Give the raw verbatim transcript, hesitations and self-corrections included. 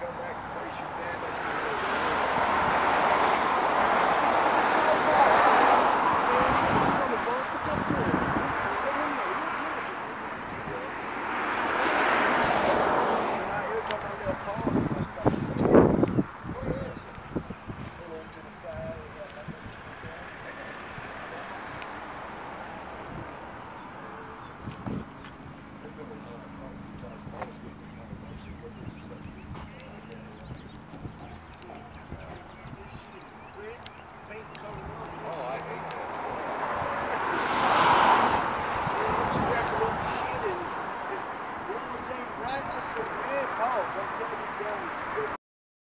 come back and face your dad.